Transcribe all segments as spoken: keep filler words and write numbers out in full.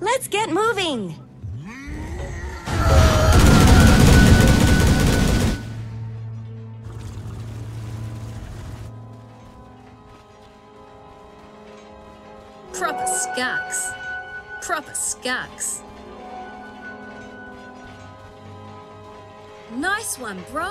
Let's get moving! Proper skaks. Proper skaks. Nice one, bro.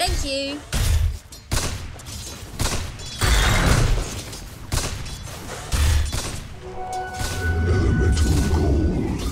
Thank you. Elemental gold.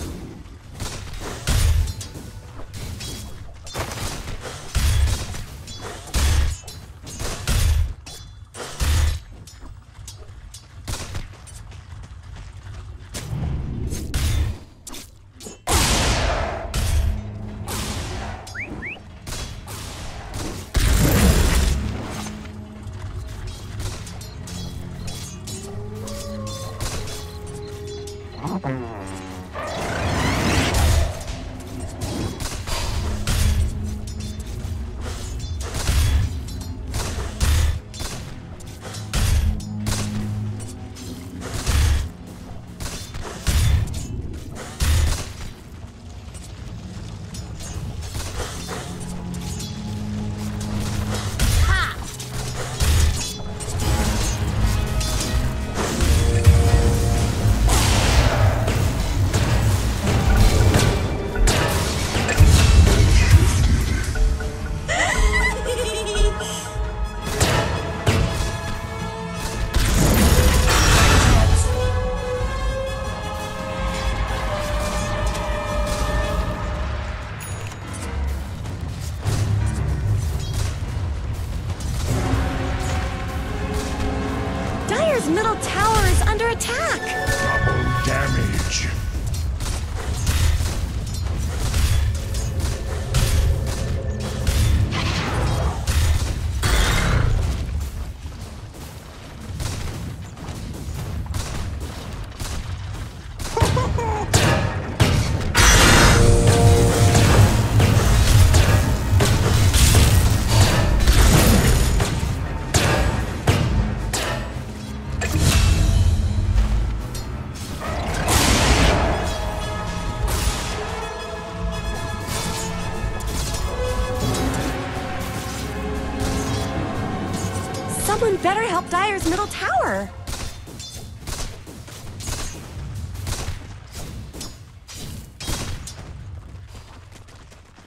Goblin better help Dire's middle tower!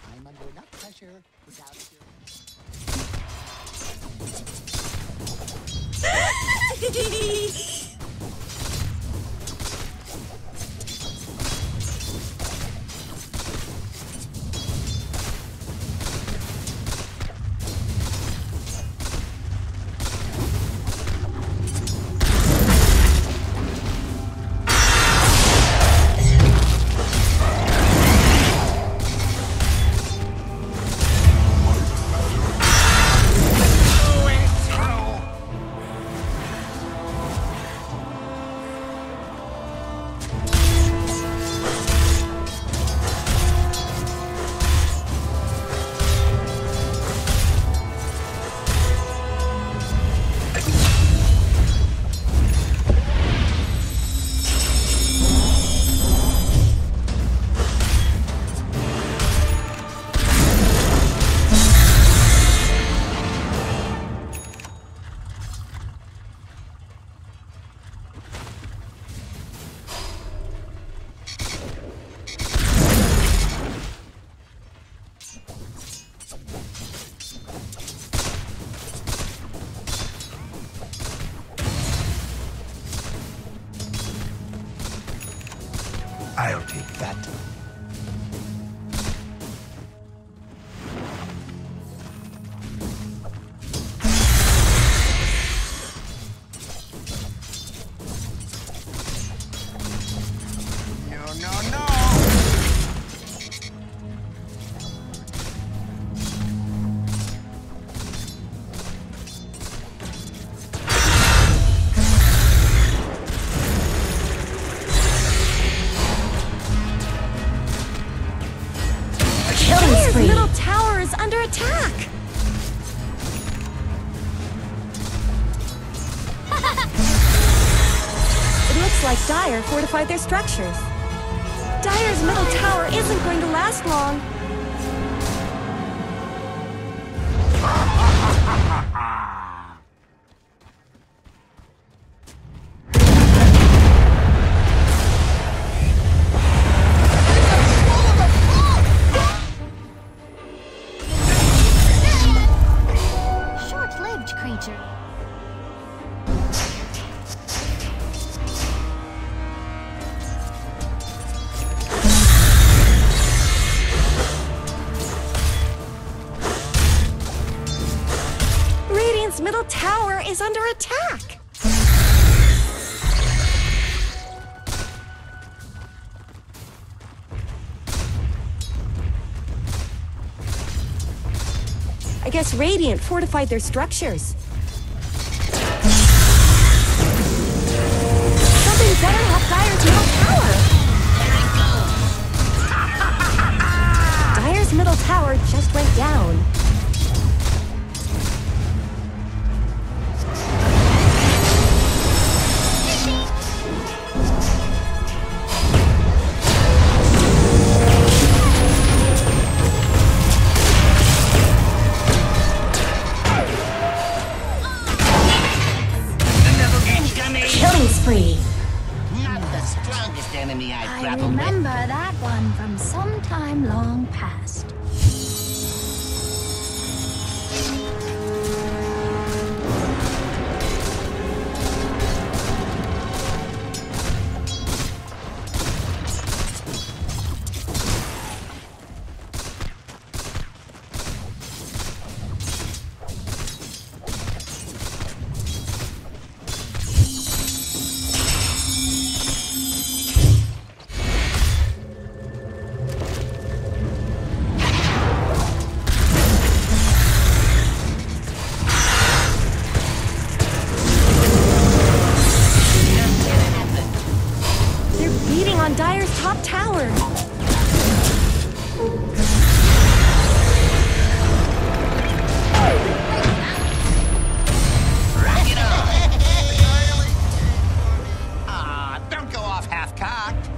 I'm under enough pressure without your... I'll take that. No, no, no! Under attack! It looks like Dire fortified their structures. Dire's middle tower isn't going to last long. Middle tower is under attack! I guess Radiant fortified their structures. Something better help Dire's middle tower! There it goes! Dire's middle tower just went down. I remember that one from some time long past. Dire's top tower. Rock it on. Ah, uh, don't go off half-cocked.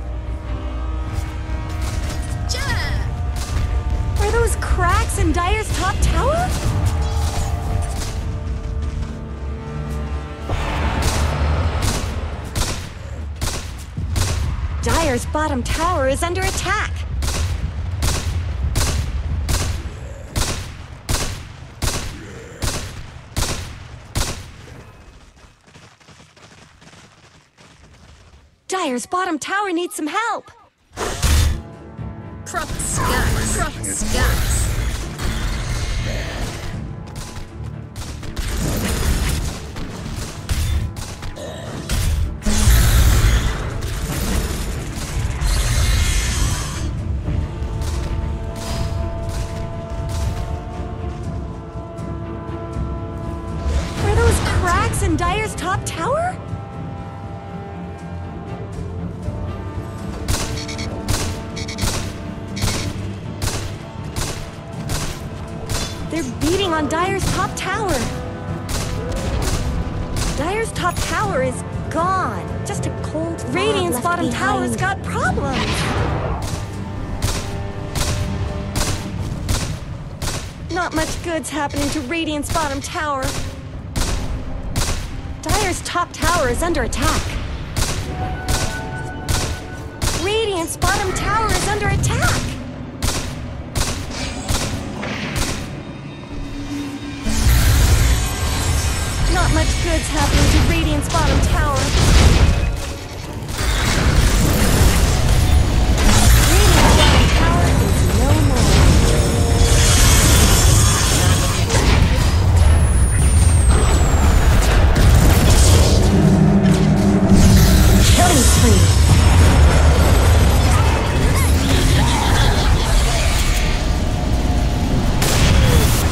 Are those cracks in Dire's top tower? Dyer's bottom tower is under attack. Dyer's bottom tower needs some help. Prop scouts, prop scouts. Were those cracks in Dyer's top tower? They're beating on Dyer's top tower. Dyer's top tower is gone. Just a cold. Radiant's bottom tower's got problems. Not much good's happening to Radiant's bottom tower. Dyer's top tower is under attack. Radiant's bottom tower is under attack. Not much good's happening to Radiant's bottom tower. Radiant's bottom tower is no more. Killing spree.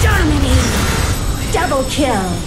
Dominating. Double kill.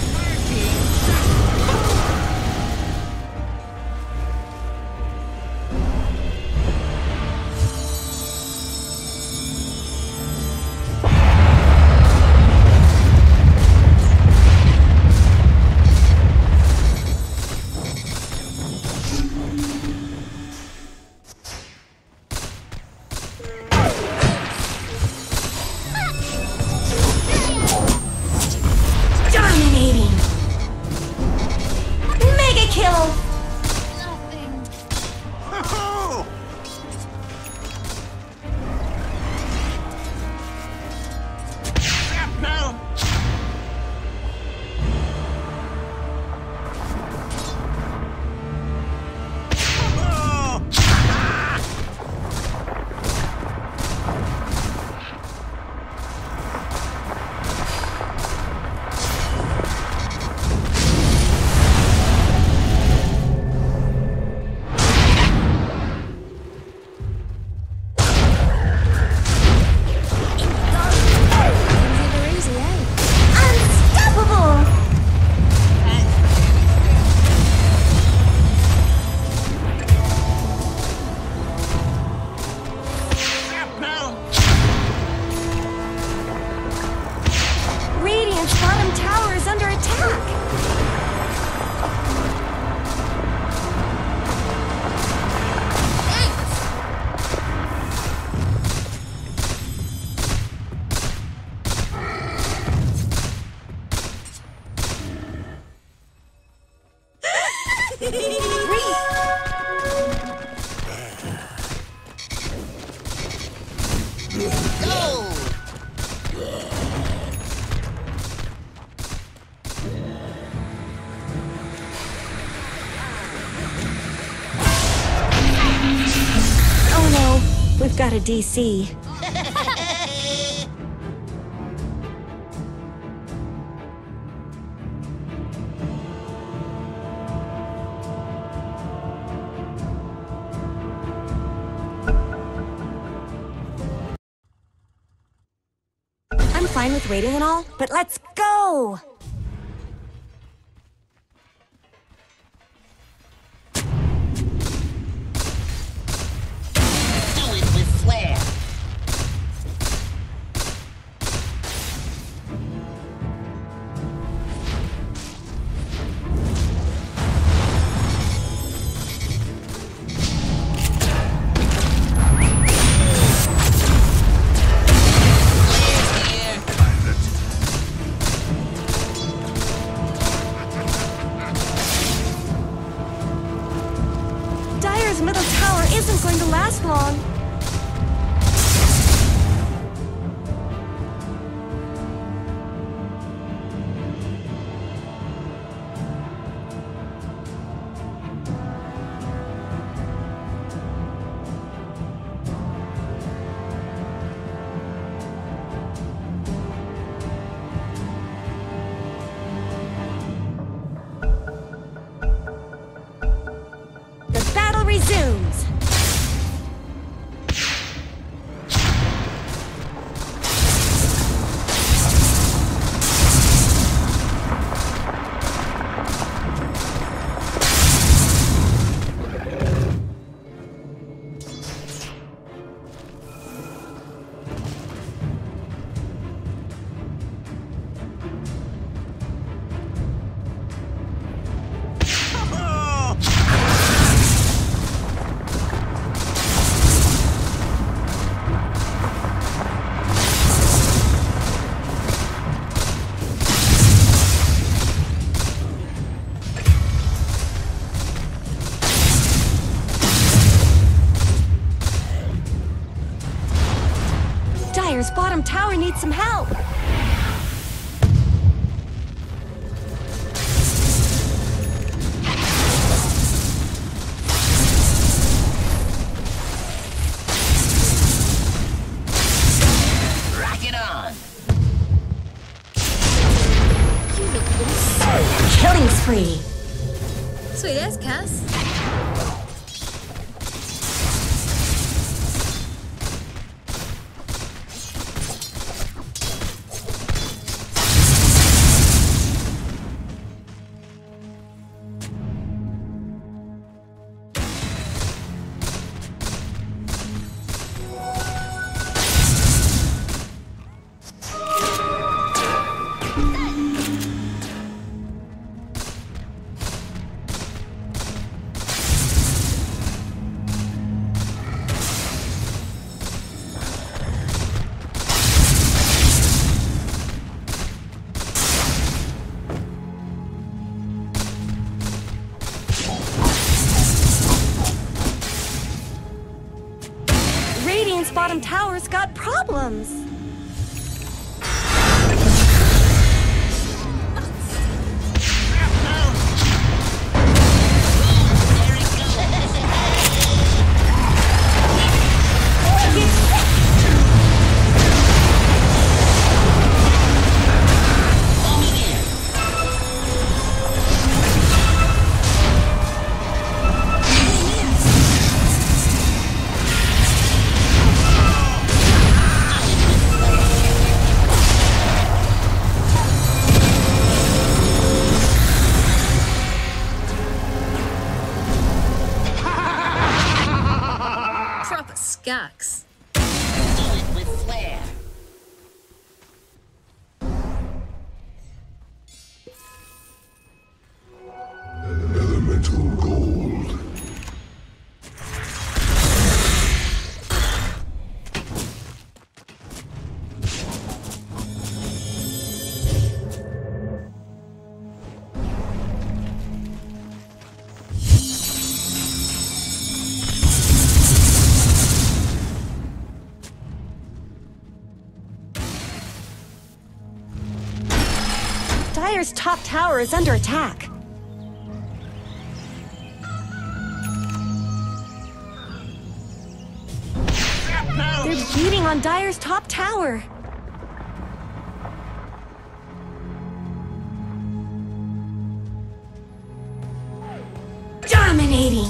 Got a D C. I'm fine with waiting and all, but let's go! Empire's bottom tower needs some help! Killing spree. Sweet as Cass. Bottom tower's got problems. Gax. Do it with flair. Elemental gold. Dire's top tower is under attack. No. They're beating on Dire's top tower. Dominating.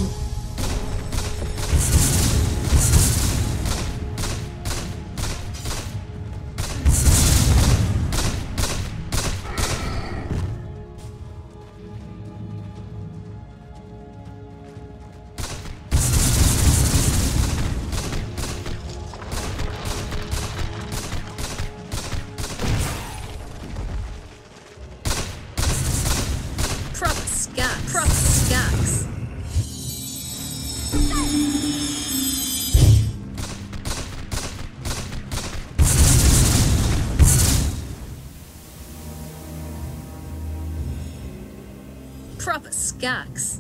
Proper Skax.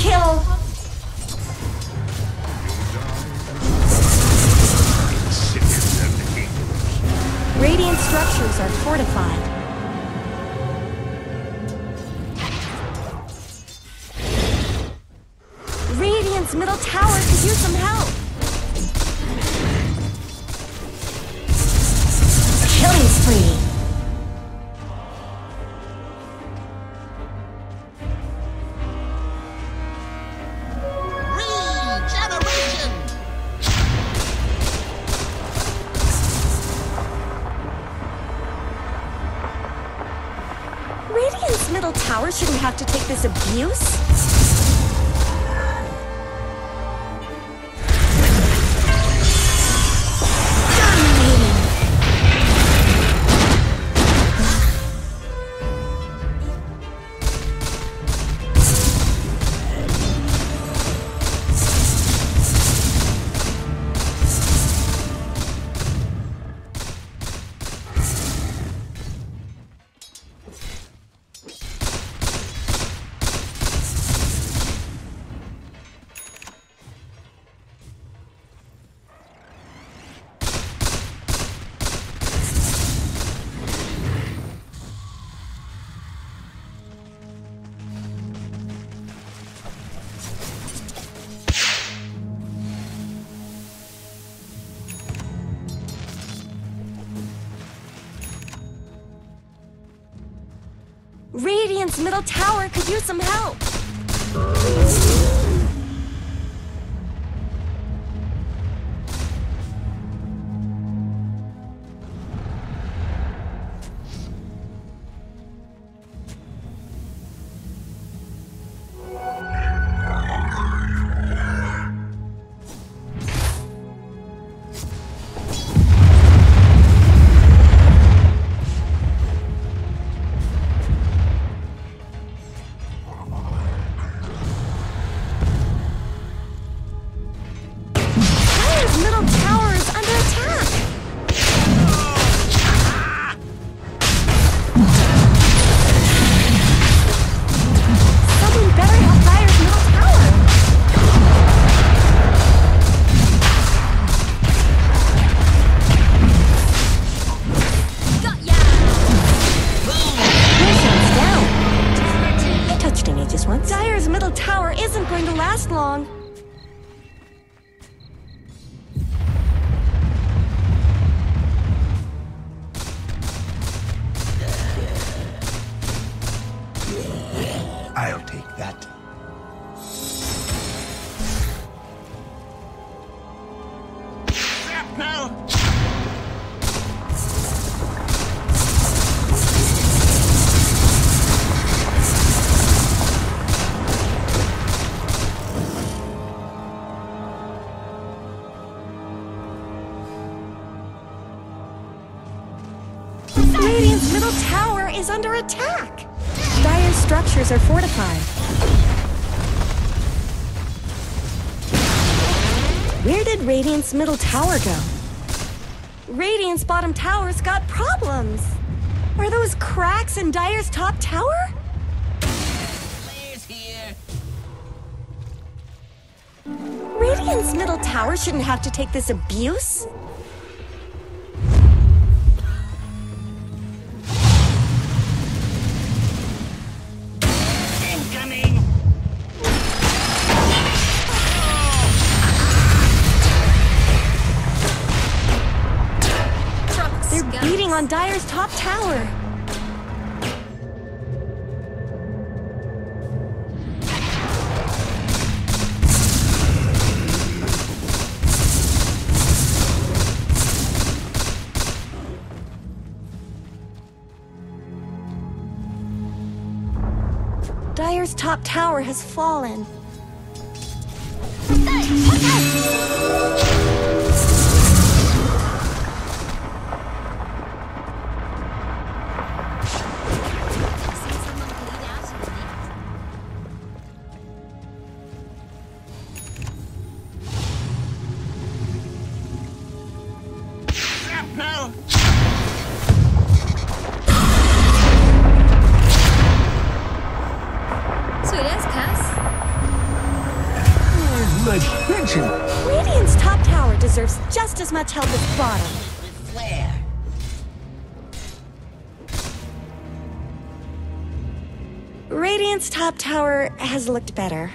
Kill. Radiant structures are fortified. Radiant's middle tower could use some help. Killing spree. Radiant's middle tower shouldn't have to take this abuse. Radiant's middle tower could use some help. Dire's middle tower isn't going to last long. I'll take that. Now! Radiant's middle tower is under attack! Dire's structures are fortified. Where did Radiant's middle tower go? Radiant's bottom tower's got problems! Are those cracks in Dire's top tower? Players here. Radiant's middle tower shouldn't have to take this abuse. Beating on Dire's top tower. Dire's top tower has fallen. Radiant's top tower deserves just as much help as bottom. With flair. Radiant's top tower has looked better.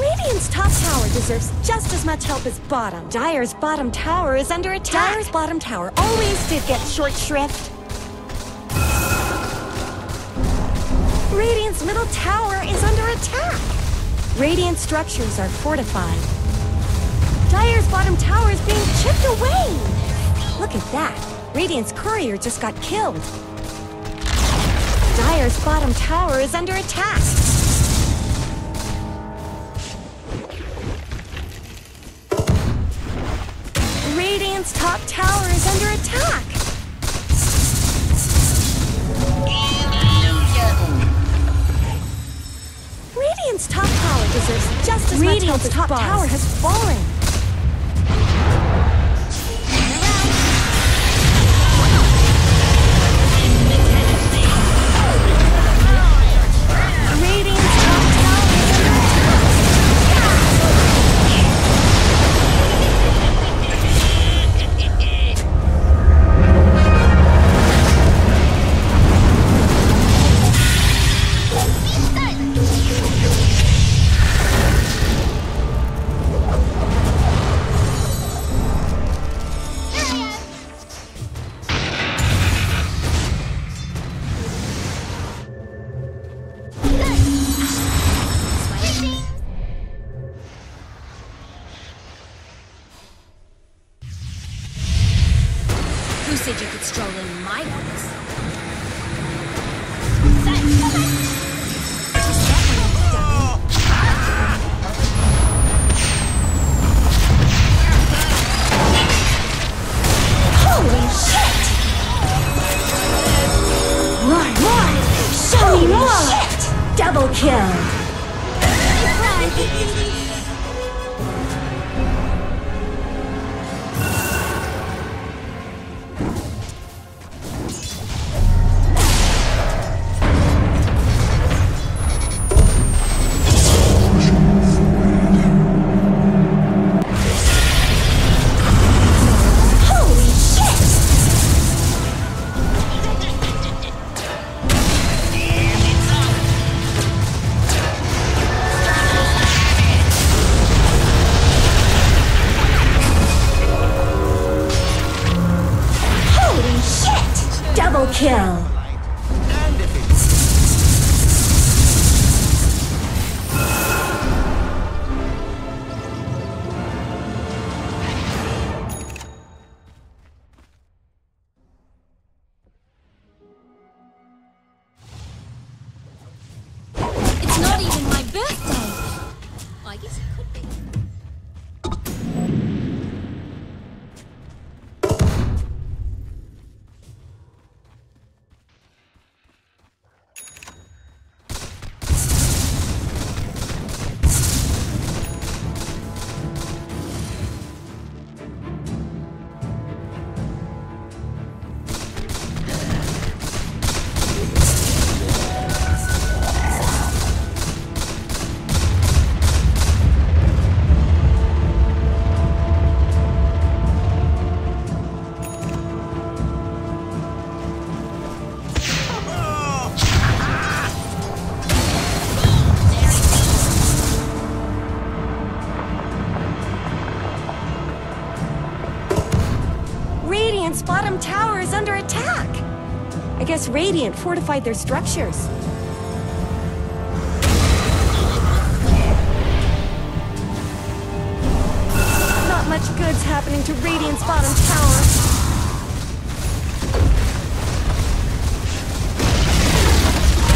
Radiant's top tower deserves just as much help as bottom. Dire's bottom tower is under attack. Dire's bottom tower always did get short shrift. Radiant's middle tower is under attack. Radiant structures are fortified. Dire's bottom tower is being chipped away. Look at that. Radiant's courier just got killed. Dire's bottom tower is under attack. Radiant's top tower is under attack. Radiant's top tower deserves just as much help as top tower has fallen. Radiant fortified their structures. Not much good's happening to Radiant's bottom tower.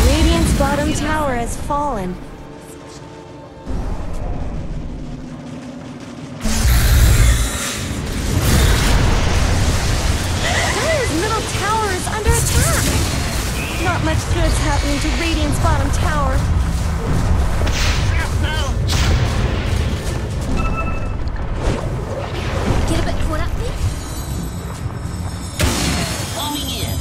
Radiant's bottom tower has fallen. Not much good's happening to Radiant's bottom tower. Get a bit caught up, please. Coming in.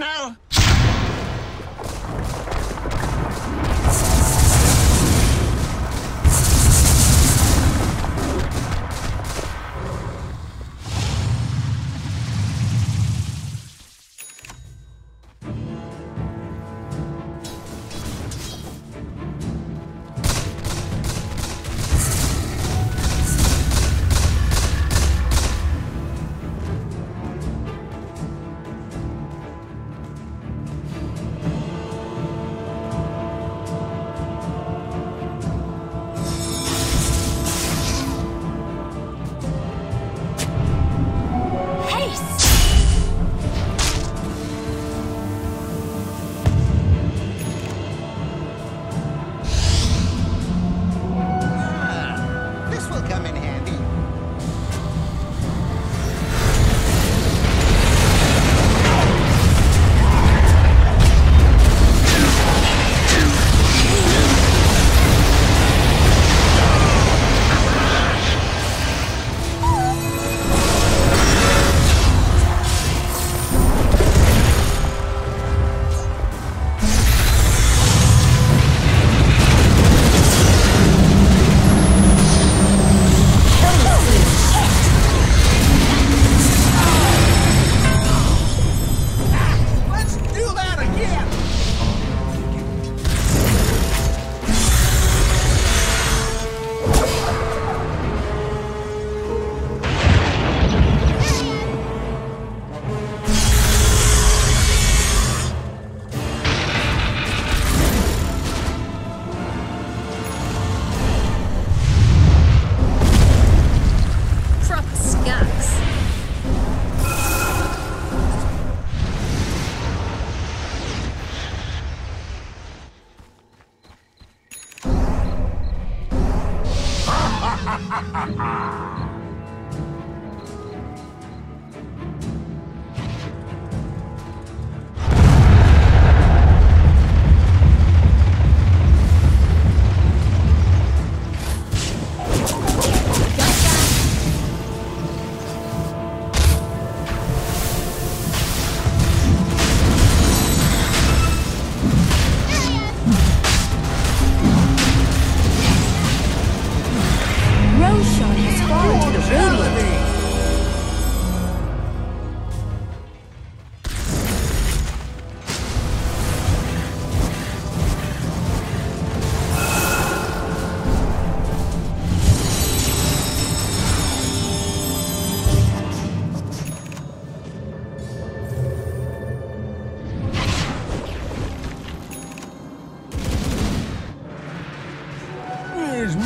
now!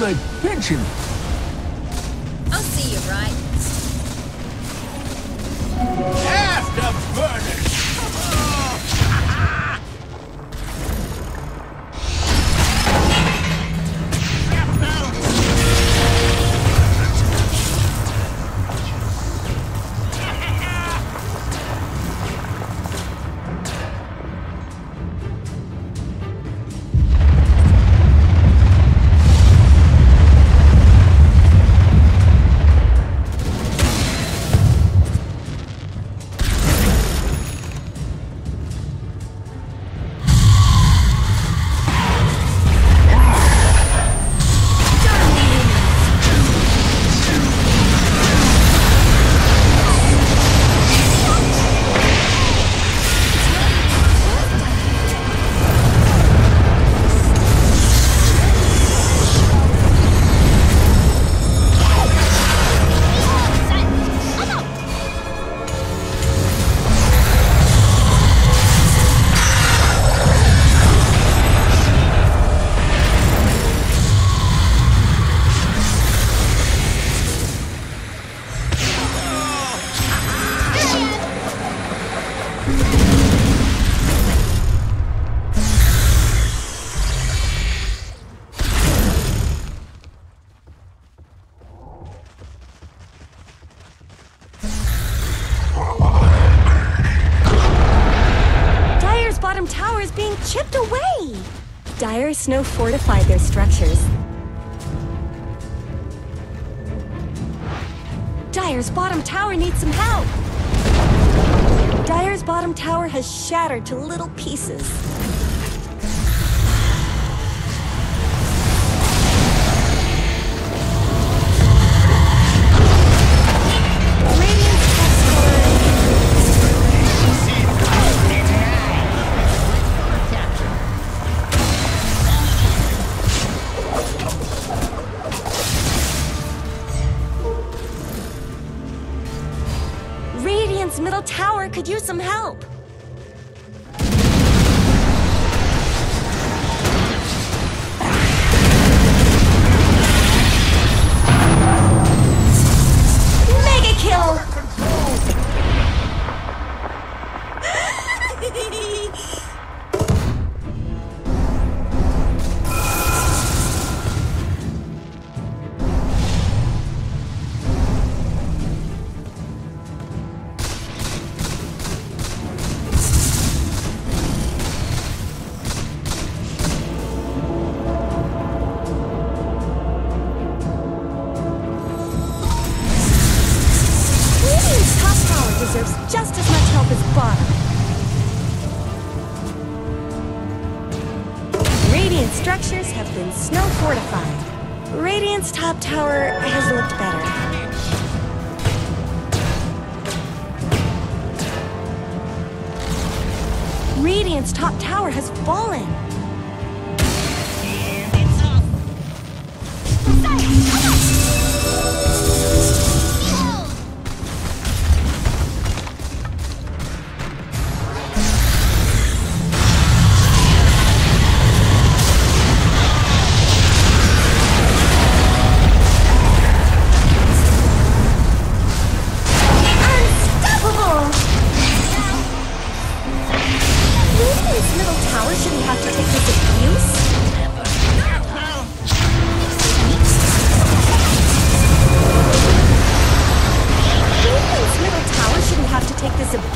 My pension. I'll see you right. Afterburners! Dire snow fortified their structures. Dire's bottom tower needs some help. Dire's bottom tower has shattered to little pieces. Middle tower could use some help. Mega kill! Just as much help as bottom. Radiant structures have been snow fortified. Radiant's top tower has looked better. Radiant's top tower has fallen.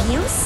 Abuse?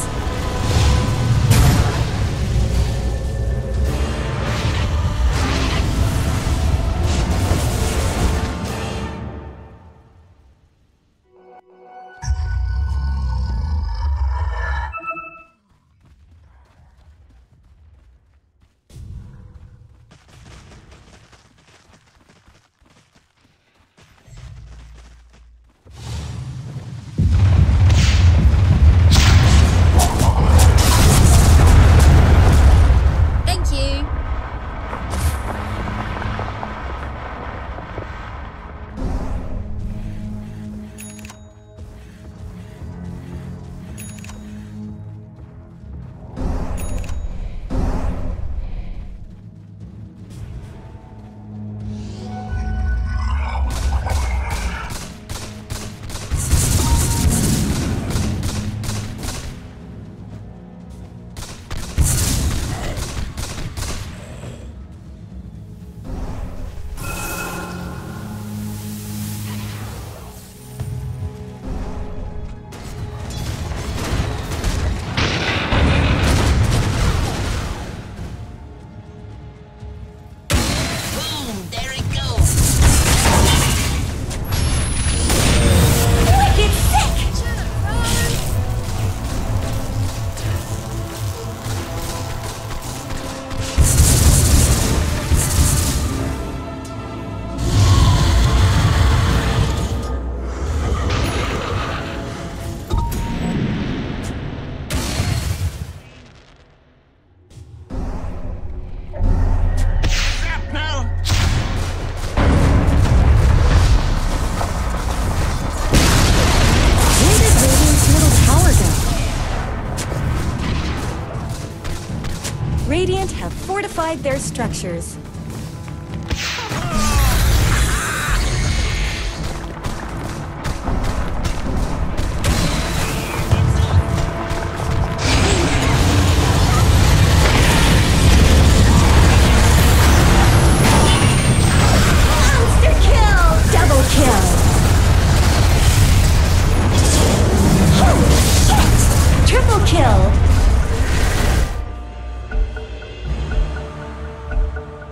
Radiant have fortified their structures.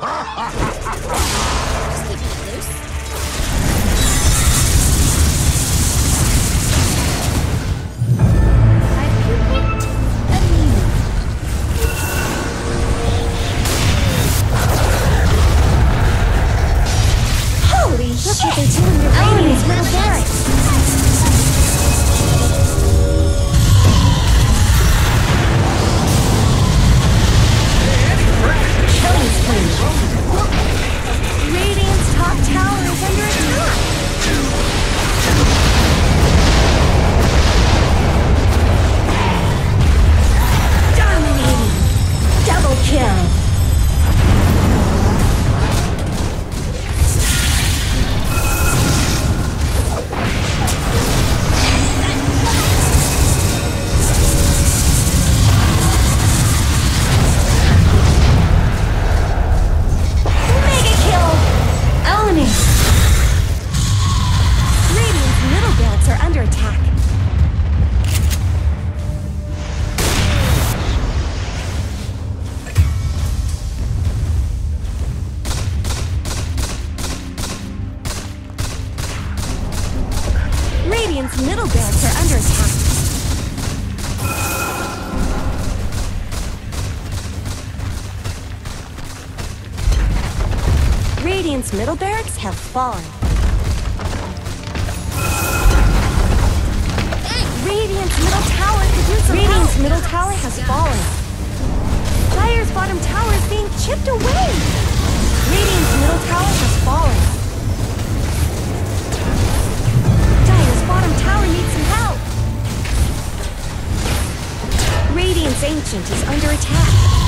Ah! Dyer's middle barracks have fallen. Radiant's middle tower could use some help. Radiant's middle tower has fallen. Dyer's bottom tower is being chipped away. Radiant's middle tower has fallen. Dyer's bottom tower needs some help. Radiant's Ancient is under attack.